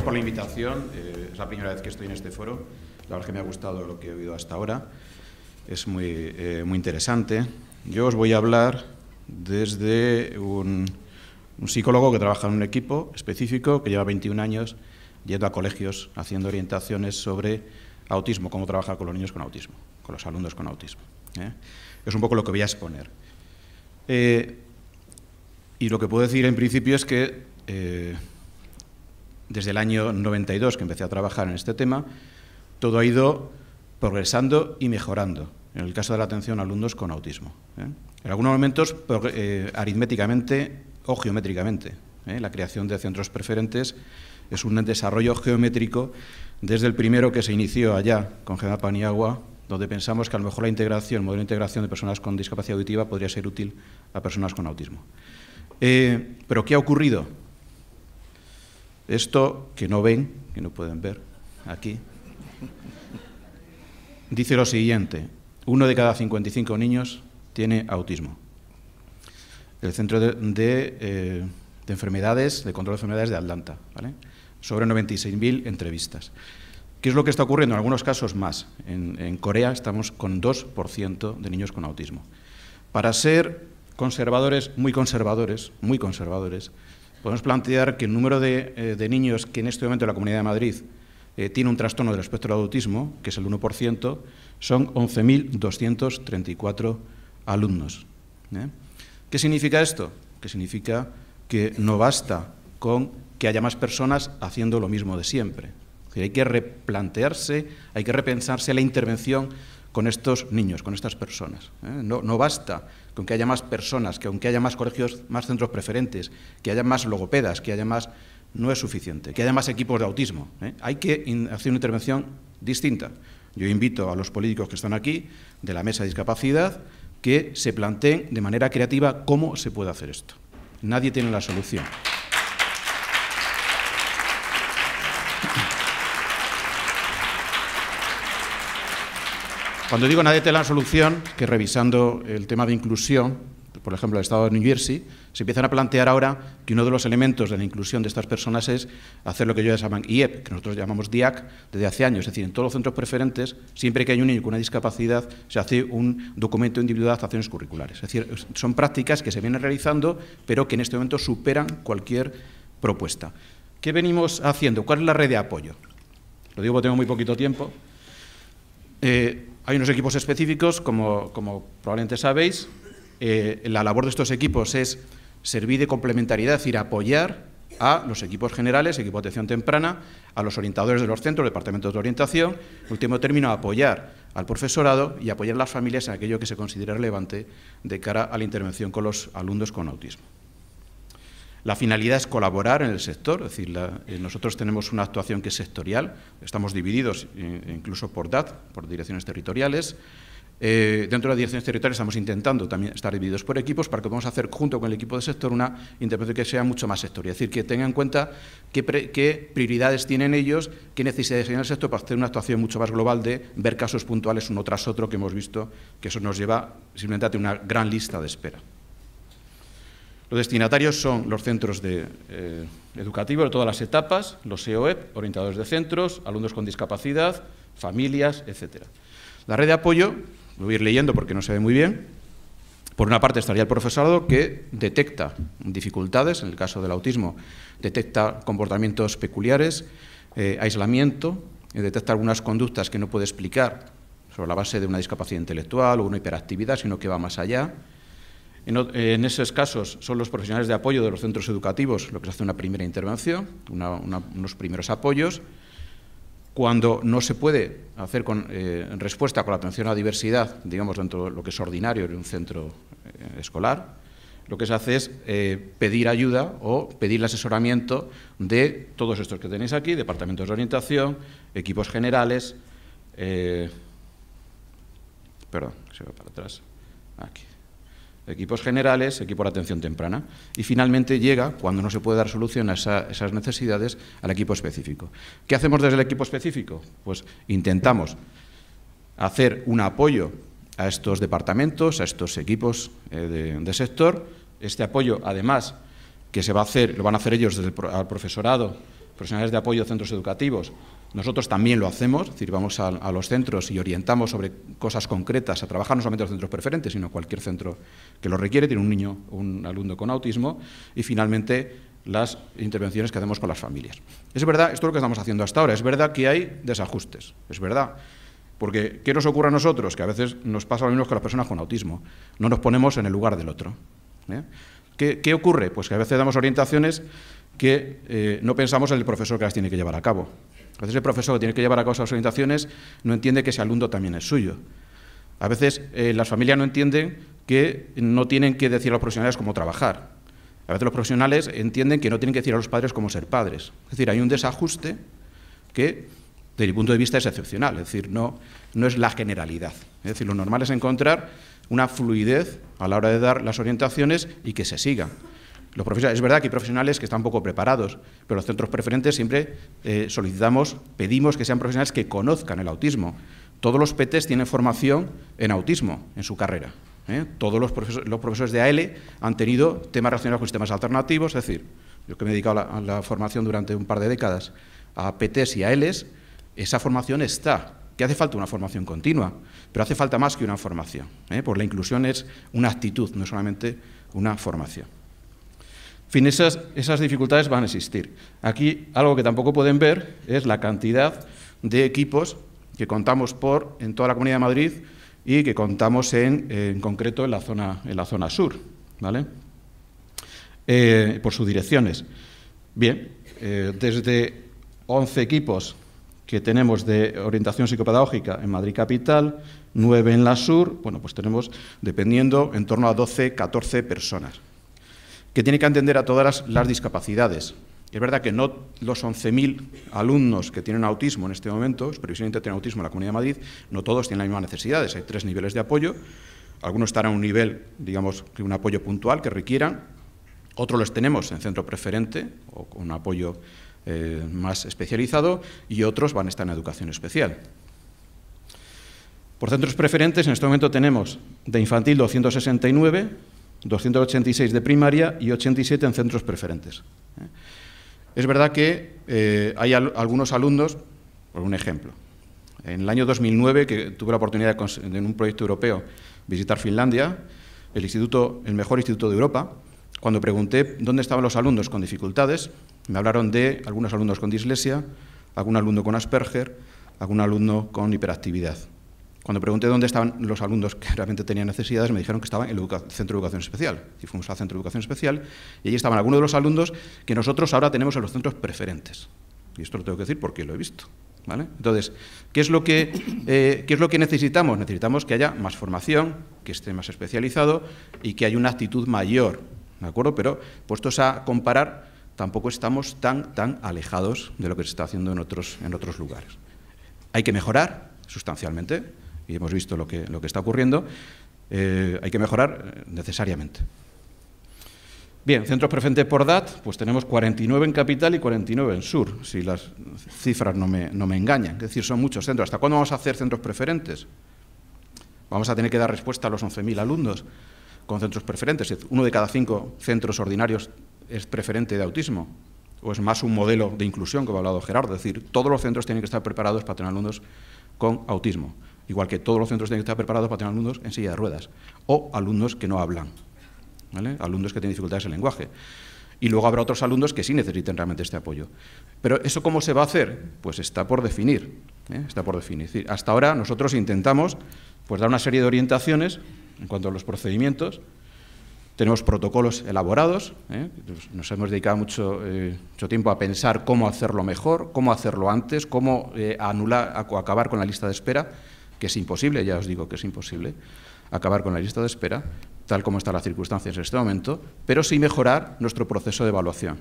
gracias por la invitación. Es la primera vez que estoy en este foro. La verdad que me ha gustado lo que he oído hasta ahora. Es muy interesante. Yo os voy a hablar desde un psicólogo que trabaja en un equipo específico que lleva 21 años yendo a colegios haciendo orientaciones sobre autismo, cómo trabajar con los niños con autismo, con los alumnos con autismo. Es un poco lo que voy a exponer. Y lo que puedo decir en principio es que desde el año 92 que empecé a trabajar en este tema, todo ha ido progresando y mejorando, en el caso de la atención a alumnos con autismo. En algunos momentos, aritméticamente o geométricamente. La creación de centros preferentes es un desarrollo geométrico desde el primero que se inició allá con Gema Paniagua, donde pensamos que a lo mejor la integración, el modelo de integración de personas con discapacidad auditiva podría ser útil a personas con autismo. ¿Pero qué ha ocurrido? Esto que no ven, que no pueden ver aquí, dice lo siguiente: uno de cada 55 niños tiene autismo. El Centro de Enfermedades, de Control de Enfermedades de Atlanta, ¿vale? Sobre 96.000 entrevistas. ¿Qué es lo que está ocurriendo? En algunos casos más. En Corea estamos con 2% de niños con autismo. Para ser conservadores, muy conservadores, podemos plantear que el número de niños que en este momento en la Comunidad de Madrid tiene un trastorno del espectro del autismo, que es el 1%, son 11.234 alumnos. ¿Qué significa esto? Que significa que no basta con que haya más personas haciendo lo mismo de siempre. Hay que replantearse, hay que repensarse la intervención con estos niños, con estas personas. No basta con que haya más personas, que aunque haya más colegios, más centros preferentes, que haya más logopedas, que haya más... No es suficiente, que haya más equipos de autismo. Hay que hacer una intervención distinta. Yo invito a los políticos que están aquí, de la Mesa de Discapacidad, que se planteen de manera creativa cómo se puede hacer esto. Nadie tiene la solución. Cuando digo nadie tiene la solución, que revisando el tema de inclusión, por ejemplo, el estado de New Jersey, se empiezan a plantear ahora que uno de los elementos de la inclusión de estas personas es hacer lo que ellos llaman IEP, que nosotros llamamos DIAC desde hace años. Es decir, en todos los centros preferentes, siempre que hay un niño con una discapacidad, se hace un documento individual de adaptaciones curriculares. Es decir, son prácticas que se vienen realizando, pero que en este momento superan cualquier propuesta. ¿Qué venimos haciendo? ¿Cuál es la red de apoyo? Lo digo porque tengo muy poquito tiempo. Hay unos equipos específicos, como probablemente sabéis. La labor de estos equipos es servir de complementariedad, es decir, apoyar a los equipos generales, equipo de atención temprana, a los orientadores de los centros, departamentos de orientación, en último término, apoyar al profesorado y apoyar a las familias en aquello que se considera relevante de cara a la intervención con los alumnos con autismo. La finalidad es colaborar en el sector, es decir, nosotros tenemos una actuación que es sectorial, estamos divididos incluso por DAT, por direcciones territoriales. Dentro de las direcciones territoriales estamos intentando también estar divididos por equipos para que podamos hacer junto con el equipo de sector una intervención que sea mucho más sectorial, es decir, que tengan en cuenta qué prioridades tienen ellos, qué necesidades tienen el sector para hacer una actuación mucho más global de ver casos puntuales uno tras otro que hemos visto, que eso nos lleva simplemente a tener una gran lista de espera. Los destinatarios son los centros educativos de todas las etapas, los COEP, orientadores de centros, alumnos con discapacidad, familias, etc. La red de apoyo, lo voy a ir leyendo porque no se ve muy bien. Por una parte estaría el profesorado, que detecta dificultades, en el caso del autismo, detecta comportamientos peculiares, aislamiento, detecta algunas conductas que no puede explicar sobre la base de una discapacidad intelectual o una hiperactividad, sino que va más allá. En esos casos son los profesionales de apoyo de los centros educativos lo que se hace una primera intervención, unos primeros apoyos. Cuando no se puede hacer respuesta con la atención a la diversidad, digamos, dentro de lo que es ordinario en un centro escolar, lo que se hace es pedir ayuda o pedir el asesoramiento de todos estos que tenéis aquí, departamentos de orientación, equipos generales, perdón, se va para atrás, aquí. Equipos generales, equipo de atención temprana, y finalmente llega, cuando no se puede dar solución a esas necesidades, al equipo específico. ¿Qué hacemos desde el equipo específico? Pues intentamos hacer un apoyo a estos departamentos, a estos equipos de sector. Este apoyo, además, que se va a hacer, lo van a hacer ellos al profesorado, profesionales de apoyo a centros educativos. Nosotros también lo hacemos, es decir, vamos a los centros y orientamos sobre cosas concretas, a trabajar no solamente los centros preferentes, sino cualquier centro que lo requiere, tiene un niño o un alumno con autismo, y finalmente las intervenciones que hacemos con las familias. Es verdad, esto es lo que estamos haciendo hasta ahora, es verdad que hay desajustes, es verdad. Porque, ¿qué nos ocurre a nosotros? Que a veces nos pasa lo mismo que a las personas con autismo. No nos ponemos en el lugar del otro. ¿Qué ocurre? Pues que a veces damos orientaciones que no pensamos en el profesor que las tiene que llevar a cabo. A veces el profesor que tiene que llevar a cabo esas orientaciones no entiende que ese alumno también es suyo. A veces las familias no entienden que no tienen que decir a los profesionales cómo trabajar. A veces los profesionales entienden que no tienen que decir a los padres cómo ser padres. Es decir, hay un desajuste que, desde mi punto de vista, es excepcional, es decir, no es la generalidad. Es decir, lo normal es encontrar una fluidez a la hora de dar las orientaciones y que se siga. Los profesionales, es verdad que hay profesionales que están poco preparados, pero los centros preferentes siempre pedimos que sean profesionales que conozcan el autismo. Todos los PTs tienen formación en autismo en su carrera. Todos los profesores de AL han tenido temas relacionados con sistemas alternativos, es decir, yo que me he dedicado a la formación durante un par de décadas a PTs y ALs, esa formación está, que hace falta una formación continua, pero hace falta más que una formación, porque la inclusión es una actitud, no solamente una formación. En fin, esas dificultades van a existir. Aquí algo que tampoco pueden ver es la cantidad de equipos que contamos en toda la Comunidad de Madrid y que contamos en concreto en la zona sur, ¿vale? Por sus direcciones. Bien, desde 11 equipos que tenemos de orientación psicopedagógica en Madrid Capital, 9 en la Sur, bueno, pues tenemos, dependiendo, en torno a 12, 14 personas, que tienen que atender a todas las discapacidades. Es verdad que no los 11.000 alumnos que tienen autismo en este momento, es previsión de tener autismo en la Comunidad de Madrid, no todos tienen las mismas necesidades, hay 3 niveles de apoyo, algunos estarán a un nivel, digamos, que un apoyo puntual que requieran, otros los tenemos en centro preferente o con un apoyo más especializado, y otros van a estar en educación especial. Por centros preferentes, en este momento tenemos de infantil 269, 286 de primaria y 87 en centros preferentes. Es verdad que hay algunos alumnos, por un ejemplo, en el año 2009, que tuve la oportunidad de, en un proyecto europeo, visitar Finlandia, el mejor instituto de Europa, cuando pregunté dónde estaban los alumnos con dificultades, me hablaron de algunos alumnos con dislexia, algún alumno con Asperger, algún alumno con hiperactividad. Cuando pregunté dónde estaban los alumnos que realmente tenían necesidades, me dijeron que estaban en el Centro de Educación Especial. Y fuimos al Centro de Educación Especial y allí estaban algunos de los alumnos que nosotros ahora tenemos en los centros preferentes. Y esto lo tengo que decir porque lo he visto, ¿vale? Entonces, ¿qué es lo que necesitamos? Necesitamos que haya más formación, que esté más especializado y que haya una actitud mayor, ¿de acuerdo? Pero puestos a comparar, tampoco estamos tan alejados de lo que se está haciendo en otros lugares. Hay que mejorar sustancialmente, y hemos visto lo que está ocurriendo, hay que mejorar necesariamente. Bien, centros preferentes por edad, pues tenemos 49 en Capital y 49 en Sur, si las cifras no me engañan. Es decir, son muchos centros. ¿Hasta cuándo vamos a hacer centros preferentes? Vamos a tener que dar respuesta a los 11.000 alumnos con centros preferentes. Uno de cada 5 centros ordinarios es preferente de autismo, o es más un modelo de inclusión, como ha hablado Gerardo. Es decir, todos los centros tienen que estar preparados para tener alumnos con autismo, igual que todos los centros tienen que estar preparados para tener alumnos en silla de ruedas, o alumnos que no hablan, ¿vale? Alumnos que tienen dificultades en lenguaje. Y luego habrá otros alumnos que sí necesiten realmente este apoyo. Pero ¿eso cómo se va a hacer? Pues está por definir, está por definir. Es decir, hasta ahora nosotros intentamos pues, dar una serie de orientaciones en cuanto a los procedimientos. Tenemos protocolos elaborados, nos hemos dedicado mucho tiempo a pensar cómo hacerlo mejor, cómo hacerlo antes, cómo acabar con la lista de espera, que es imposible, ya os digo que es imposible, acabar con la lista de espera, tal como están las circunstancias en este momento, pero sí mejorar nuestro proceso de evaluación.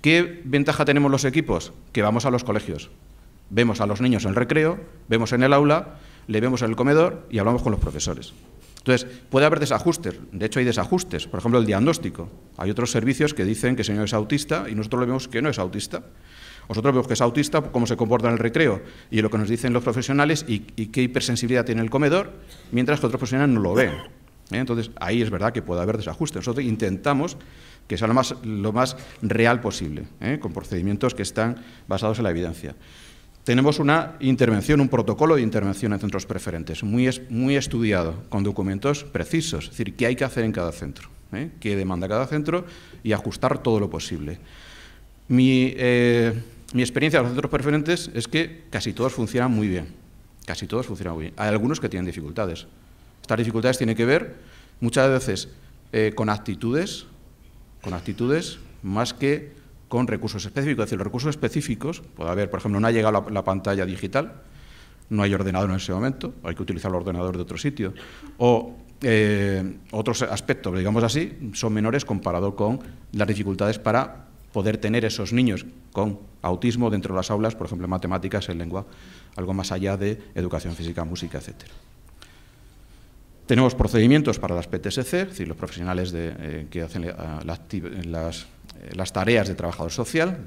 ¿Qué ventaja tenemos los equipos? Que vamos a los colegios, vemos a los niños en el recreo, vemos en el aula, le vemos en el comedor y hablamos con los profesores. Entonces, puede haber desajustes, de hecho hay desajustes, por ejemplo el diagnóstico. Hay otros servicios que dicen que el señor es autista y nosotros le vemos que no es autista. Nosotros vemos que es autista, cómo se comporta en el recreo y lo que nos dicen los profesionales y qué hipersensibilidad tiene el comedor, mientras que otros profesionales no lo ven. Entonces, ahí es verdad que puede haber desajustes. Nosotros intentamos que sea lo más real posible, con procedimientos que están basados en la evidencia. Tenemos una intervención, un protocolo de intervención en centros preferentes, muy estudiado, con documentos precisos, es decir, qué hay que hacer en cada centro, qué demanda cada centro y ajustar todo lo posible. Mi experiencia en los centros preferentes es que casi todos funcionan muy bien, Hay algunos que tienen dificultades. Estas dificultades tienen que ver muchas veces con actitudes más que con recursos específicos. Es decir, los recursos específicos puede haber, por ejemplo, no ha llegado la pantalla digital, no hay ordenador en ese momento, hay que utilizar el ordenador de otro sitio, o otros aspectos, digamos así, son menores comparado con las dificultades para poder tener esos niños con autismo dentro de las aulas, por ejemplo, en matemáticas, en lengua, algo más allá de educación física, música, etcétera. Tenemos procedimientos para las PTSC, es decir, los profesionales que hacen las tareas de trabajo social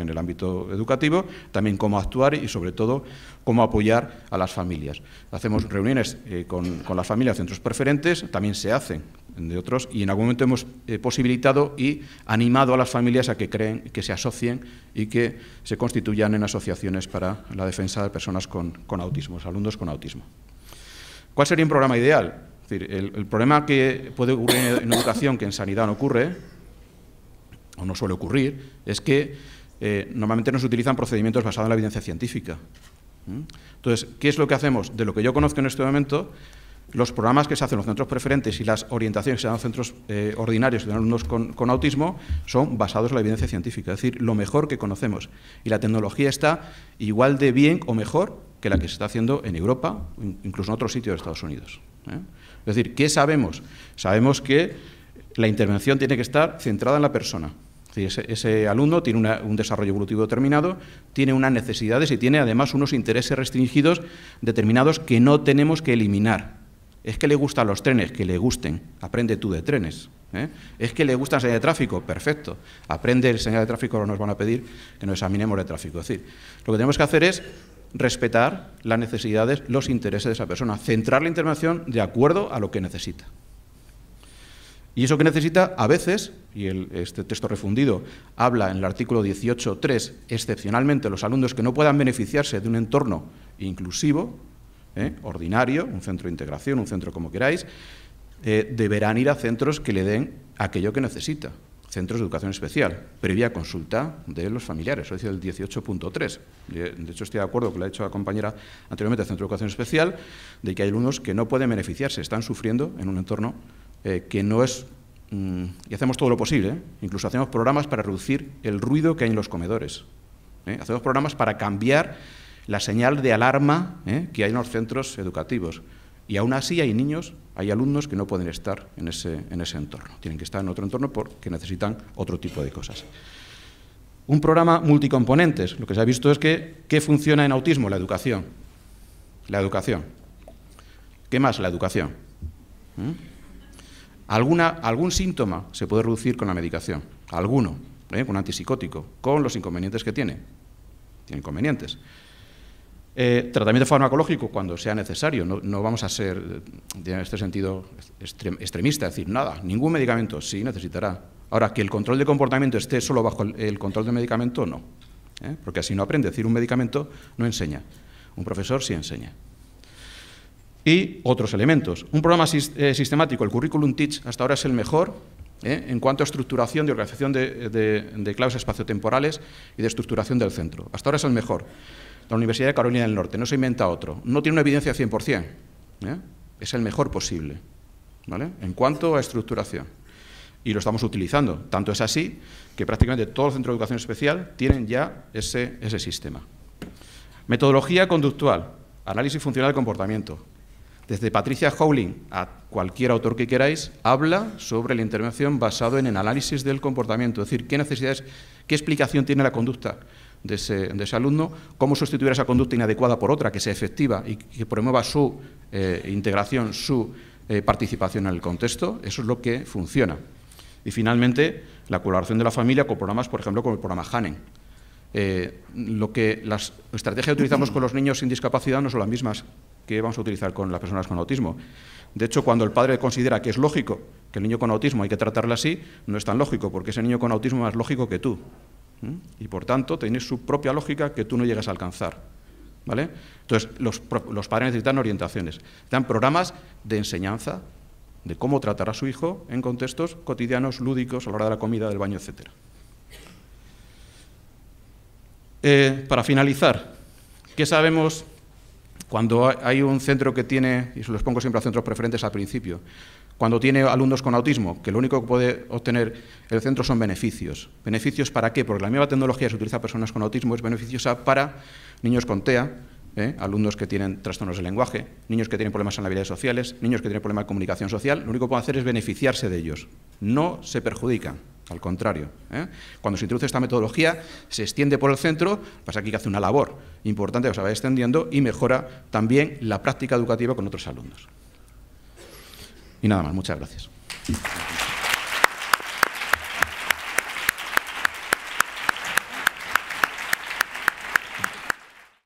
en el ámbito educativo, también cómo actuar y, sobre todo, cómo apoyar a las familias. Hacemos reuniones con las familias, centros preferentes, también se hacen de otros, y en algún momento hemos posibilitado y animado a las familias a que creen, que se asocien y que se constituyan en asociaciones para la defensa de personas con autismo, alumnos con autismo. ¿Cuál sería un programa ideal? Es decir, el problema que puede ocurrir en educación, que en sanidad no ocurre, o no suele ocurrir, es que normalmente no se utilizan procedimientos basados en la evidencia científica. Entonces, ¿qué es lo que hacemos? De lo que yo conozco en este momento, los programas que se hacen en los centros preferentes y las orientaciones que se dan en los centros ordinarios de alumnos con autismo son basados en la evidencia científica, es decir, lo mejor que conocemos. Y la tecnología está igual de bien o mejor que la que se está haciendo en Europa, incluso en otros sitios de Estados Unidos. Es decir, ¿qué sabemos? Sabemos que la intervención tiene que estar centrada en la persona. Ese alumno tiene un desarrollo evolutivo determinado, tiene unas necesidades y tiene además unos intereses restringidos determinados que no tenemos que eliminar. Es que le gustan los trenes, que le gusten, aprende tú de trenes. Es que le gusta enseñar de tráfico, perfecto, aprende enseñar de tráfico, ahora nos van a pedir que nos examinemos de tráfico. Es decir, lo que tenemos que hacer es respetar las necesidades, los intereses de esa persona, centrar la intervención de acuerdo a lo que necesita. Y eso que necesita, a veces, y este texto refundido habla en el artículo 18.3, excepcionalmente los alumnos que no puedan beneficiarse de un entorno inclusivo, ordinario, un centro de integración, un centro como queráis, deberán ir a centros que le den aquello que necesita, centros de educación especial, previa consulta de los familiares, eso es el 18.3. De hecho, estoy de acuerdo con lo que ha dicho la compañera anteriormente del centro de educación especial, de que hay alumnos que no pueden beneficiarse, están sufriendo en un entorno que no es, y hacemos todo lo posible, incluso hacemos programas para reducir el ruido que hay en los comedores, hacemos programas para cambiar la señal de alarma que hay en los centros educativos, y aún así hay niños, hay alumnos que no pueden estar en ese entorno, tienen que estar en otro entorno porque necesitan otro tipo de cosas. Un programa multicomponentes, lo que se ha visto es que, ¿qué funciona en autismo? La educación. La educación. ¿Qué más? La educación. Algún síntoma se puede reducir con la medicación, alguno, con antipsicótico, con los inconvenientes que tiene. Tiene inconvenientes. Tratamiento farmacológico cuando sea necesario, no vamos a ser, en este sentido, extremista, es decir, nada, ningún medicamento sí necesitará. Ahora, que el control de comportamiento esté solo bajo el control de medicamento, no, porque así no aprende, es decir, un medicamento no enseña, un profesor sí enseña. Y otros elementos. Un programa sistemático, el currículum TEACH, hasta ahora es el mejor en cuanto a estructuración de organización de claves espaciotemporales y de estructuración del centro. Hasta ahora es el mejor. La Universidad de Carolina del Norte, no se inventa otro. No tiene una evidencia 100%. Es el mejor posible, ¿vale?, en cuanto a estructuración. Y lo estamos utilizando. Tanto es así que prácticamente todos los centros de educación especial tienen ya ese sistema. Metodología conductual, análisis funcional del comportamiento. Desde Patricia Howling a cualquier autor que queráis, habla sobre la intervención basado en el análisis del comportamiento, es decir, qué necesidades, qué explicación tiene la conducta de ese alumno, cómo sustituir esa conducta inadecuada por otra que sea efectiva y que promueva su integración, su participación en el contexto, eso es lo que funciona. Y finalmente, la colaboración de la familia con programas, por ejemplo, como el programa Hanen. Las estrategias que utilizamos con los niños sin discapacidad no son las mismas que vamos a utilizar con las personas con autismo. De hecho, cuando el padre considera que es lógico que el niño con autismo hay que tratarle así, no es tan lógico, porque ese niño con autismo es más lógico que tú. Y, por tanto, tienes su propia lógica que tú no llegas a alcanzar, ¿vale? Entonces, los padres necesitan orientaciones. Necesitan programas de enseñanza de cómo tratar a su hijo en contextos cotidianos, lúdicos, a la hora de la comida, del baño, etc. Para finalizar, ¿qué sabemos cuando hay un centro que tiene, y se los pongo siempre a centros preferentes al principio, cuando tiene alumnos con autismo, que lo único que puede obtener el centro son beneficios? ¿Beneficios para qué? Porque la misma tecnología que se utiliza para personas con autismo es beneficiosa para niños con TEA, alumnos que tienen trastornos del lenguaje, niños que tienen problemas en las habilidades sociales, niños que tienen problemas de comunicación social. Lo único que pueden hacer es beneficiarse de ellos. No se perjudican, al contrario. Cuando se introduce esta metodología, se extiende por el centro, pasa aquí que hace una labor importante, o sea, va extendiendo y mejora también la práctica educativa con otros alumnos. Y nada más, muchas gracias.